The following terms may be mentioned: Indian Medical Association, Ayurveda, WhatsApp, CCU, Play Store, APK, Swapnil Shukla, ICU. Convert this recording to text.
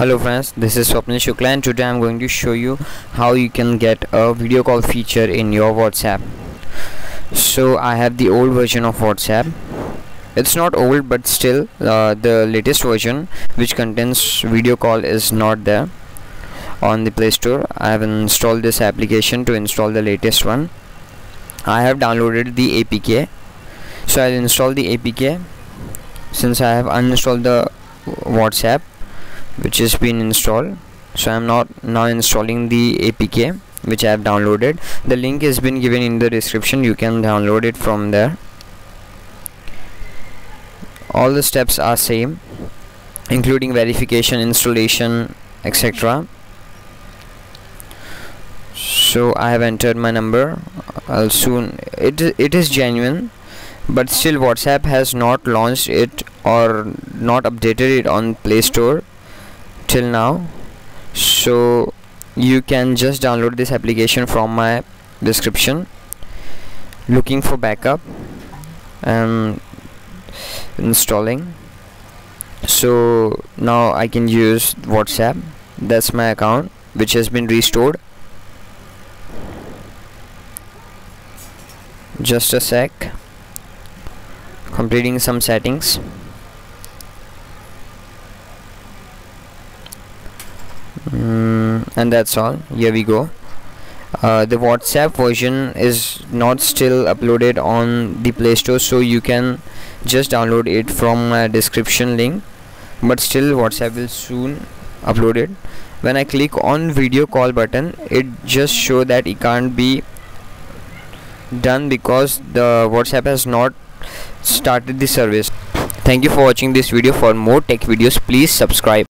Hello friends, this is Swapnil Shukla and today I'm going to show you how you can get a video call feature in your WhatsApp. So I have the old version of WhatsApp. It's not old, but still the latest version which contains video call is not there on the Play Store. I have installed this application to install the latest one. I have downloaded the APK, so I'll install the APK since I have uninstalled the WhatsApp which has been installed. So I'm not now installing the APK which I have downloaded. The link has been given in the description, you can download it from there. All the steps are same, including verification, installation, etc. So I have entered my number. I'll soon it is genuine, but still WhatsApp has not launched it or not updated it on Play Store till now, so you can just download this application from my description. Looking for backup and installing. So now I can use WhatsApp. That's my account which has been restored. Just a sec, completing some settings. And that's all. Here we go. The WhatsApp version is not still uploaded on the Play Store, so you can just download it from my description link, but still WhatsApp will soon upload it. When I click on video call button, it just shows that it can't be done because the WhatsApp has not started the service. Thank you for watching this video. For more tech videos, please subscribe.